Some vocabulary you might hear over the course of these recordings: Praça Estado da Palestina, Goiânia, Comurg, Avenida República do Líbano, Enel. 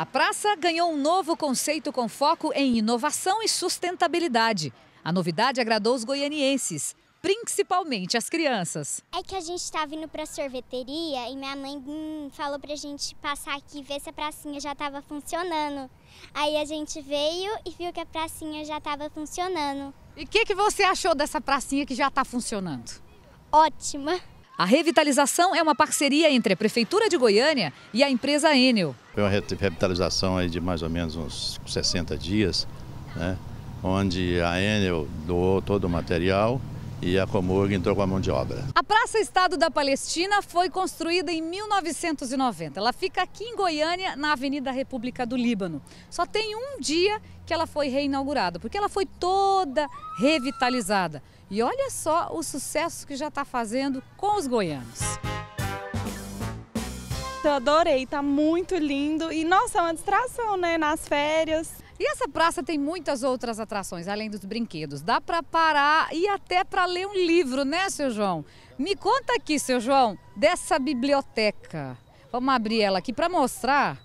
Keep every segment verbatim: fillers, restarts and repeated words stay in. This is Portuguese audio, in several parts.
A praça ganhou um novo conceito com foco em inovação e sustentabilidade. A novidade agradou os goianienses, principalmente as crianças. É que a gente estava indo para a sorveteria e minha mãe hum, falou para a gente passar aqui e ver se a pracinha já estava funcionando. Aí a gente veio e viu que a pracinha já estava funcionando. E o que, que você achou dessa pracinha que já está funcionando? Ótima! A revitalização é uma parceria entre a Prefeitura de Goiânia e a empresa Enel. Foi uma revitalização aí de mais ou menos uns sessenta dias, né, onde a Enel doou todo o material e a Comurg entrou com a mão de obra. A Praça Estado da Palestina foi construída em mil novecentos e noventa. Ela fica aqui em Goiânia, na Avenida República do Líbano. Só tem um dia que ela foi reinaugurada, porque ela foi toda revitalizada. E olha só o sucesso que já está fazendo com os goianos. Eu adorei, tá muito lindo e, nossa, é uma distração, né, nas férias. E essa praça tem muitas outras atrações, além dos brinquedos. Dá para parar e até para ler um livro, né, seu João? Me conta aqui, seu João, dessa biblioteca. Vamos abrir ela aqui para mostrar.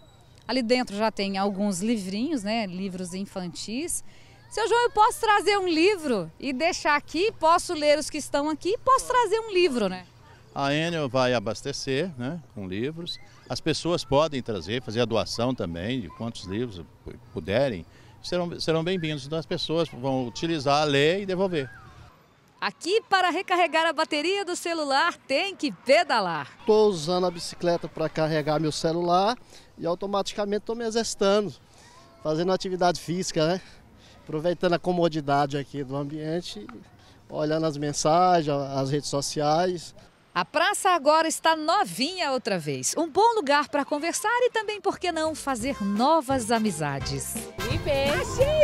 Ali dentro já tem alguns livrinhos, né, livros infantis. Seu João, eu posso trazer um livro e deixar aqui? Posso ler os que estão aqui? Posso trazer um livro, né? A Enel vai abastecer, né, com livros. As pessoas podem trazer, fazer a doação também de quantos livros puderem. Serão, serão bem-vindos. Então as pessoas vão utilizar, ler e devolver. Aqui, para recarregar a bateria do celular, tem que pedalar. Estou usando a bicicleta para carregar meu celular e automaticamente estou me exercitando, fazendo atividade física, né? Aproveitando a comodidade aqui do ambiente, olhando as mensagens, as redes sociais. A praça agora está novinha outra vez. Um bom lugar para conversar e também, por que não, fazer novas amizades. E peixe!